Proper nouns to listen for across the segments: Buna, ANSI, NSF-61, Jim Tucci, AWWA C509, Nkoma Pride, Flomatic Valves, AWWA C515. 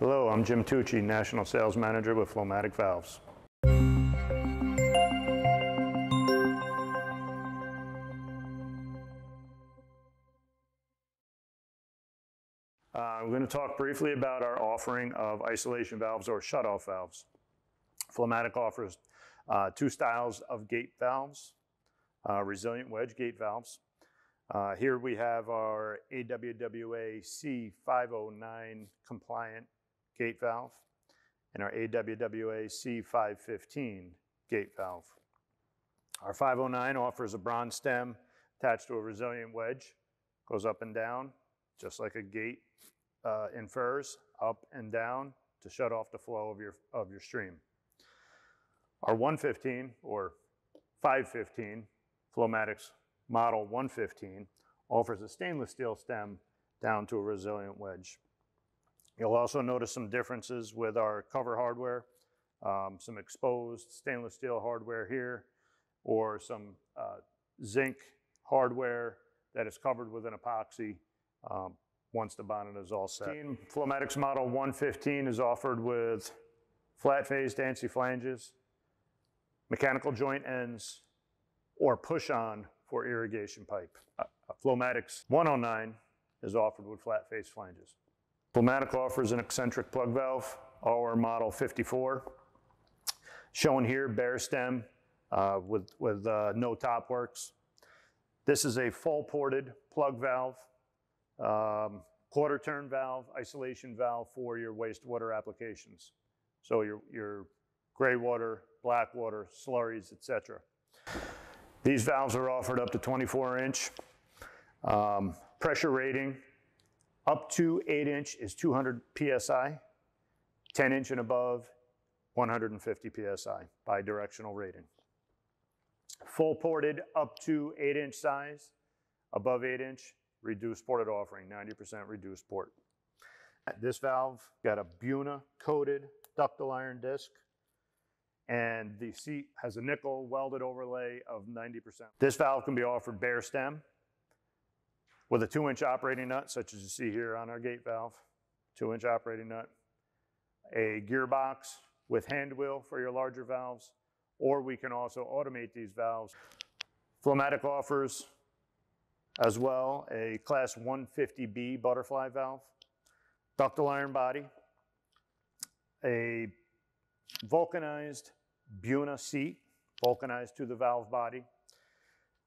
Hello, I'm Jim Tucci, National Sales Manager with Flomatic Valves. I'm going to talk briefly about our offering of isolation valves or shutoff valves. Flomatic offers two styles of gate valves, resilient wedge gate valves. Here we have our AWWA C509 compliant gate valve and our AWWA C515 gate valve. Our 509 offers a bronze stem attached to a resilient wedge, goes up and down, just like a gate infers, up and down to shut off the flow of your stream. Our 115 or 515, Flomatic's Model 115, offers a stainless steel stem down to a resilient wedge. You'll also notice some differences with our cover hardware, some exposed stainless steel hardware here, or some zinc hardware that is covered with an epoxy once the bonnet is all set. Flomatic's Model 115 is offered with flat-faced ANSI flanges, mechanical joint ends, or push-on for irrigation pipe. Flomatic's 109 is offered with flat-faced flanges. Flomatic offers an eccentric plug valve, our Model 54. Shown here, bare stem with no top works. This is a full-ported plug valve, quarter-turn valve, isolation valve for your wastewater applications. So your gray water, black water, slurries, etc. These valves are offered up to 24-inch. Pressure rating up to 8-inch is 200 PSI, 10-inch and above 150 PSI bi-directional rating. Full ported up to 8-inch size, above 8-inch, reduced ported offering, 90% reduced port. This valve got a Buna coated ductile iron disc, and the seat has a nickel welded overlay of 90%. This valve can be offered bare stem with a 2-inch operating nut, such as you see here on our gate valve, 2-inch operating nut, a gearbox with hand wheel for your larger valves, or we can also automate these valves. Flomatic offers as well a class 150B butterfly valve, ductile iron body, a vulcanized Buna seat, vulcanized to the valve body.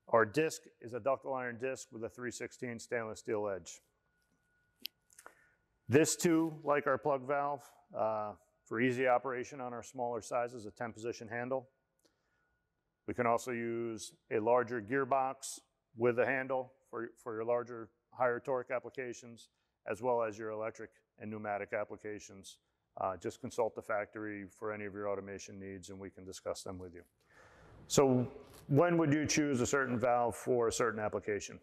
Our disc is a ductile iron disc with a 3/16 stainless steel edge. This too, like our plug valve, for easy operation on our smaller sizes, a 10-position handle. We can also use a larger gearbox with a handle for your larger, higher torque applications, as well as your electric and pneumatic applications. Just consult the factory for any of your automation needs and we can discuss them with you. So when would you choose a certain valve for a certain application?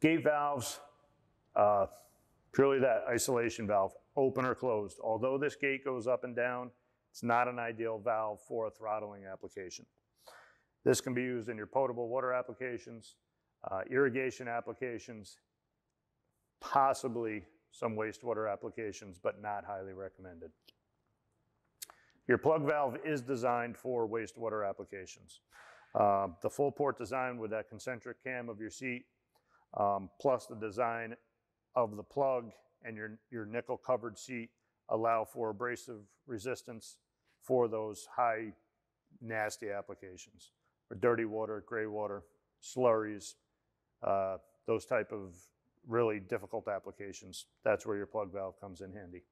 Gate valves, purely that isolation valve, open or closed. Although this gate goes up and down, it's not an ideal valve for a throttling application. This can be used in your potable water applications, irrigation applications, possibly some wastewater applications, but not highly recommended. Your plug valve is designed for wastewater applications. The full port design with that concentric cam of your seat, plus the design of the plug and your nickel covered seat allow for abrasive resistance for those high nasty applications, for dirty water, gray water, slurries, those type of really difficult applications. That's where your plug valve comes in handy.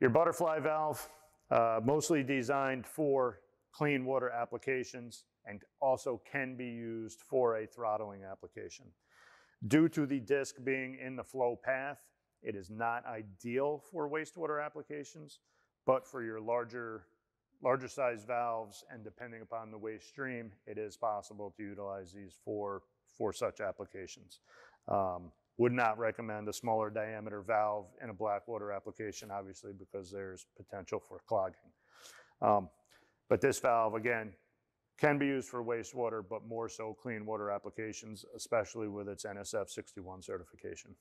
Your butterfly valve, mostly designed for clean water applications and also can be used for a throttling application. Due to the disc being in the flow path, it is not ideal for wastewater applications, but for your larger size valves and depending upon the waste stream, it is possible to utilize these for such applications. Would not recommend a smaller diameter valve in a black water application, obviously, because there's potential for clogging. But this valve, again, can be used for wastewater, but more so clean water applications, especially with its NSF-61 certification.